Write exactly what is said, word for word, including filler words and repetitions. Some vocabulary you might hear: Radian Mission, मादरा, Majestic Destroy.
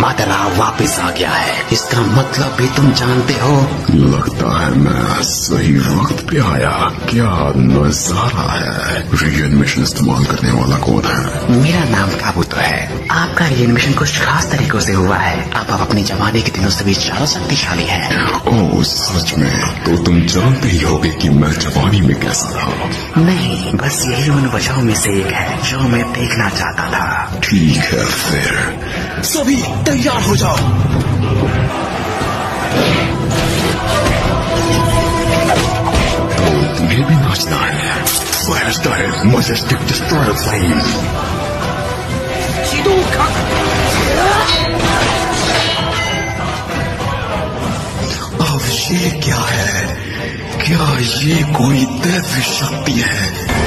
मादरा वापस आ गया है। इसका मतलब भी तुम जानते हो। लगता है मैं सही वक्त पे आया। क्या नजारा है। रेडियन मिशन इस्तेमाल करने वाला कौन है? मेरा नाम काबू तो है। आपका रेडियन मिशन कुछ खास तरीकों से हुआ है। अब आप अपने जमाने के दिनों से भी ज्यादा शक्तिशाली है। ओ सच में? तो तुम जानते ही होगे कि मैं जवानी में कैसा था। नहीं, बस यही उन वजहों में से एक है जो मैं देखना चाहता था। ठीक है, फिर सभी तैयार हो जाओ। तो तुम्हें भी नाचना है। फैसला है मैजेस्टिक डिस्ट्रॉय फ्लेम। अब ये क्या है? क्या ये कोई दैवी शक्ति है?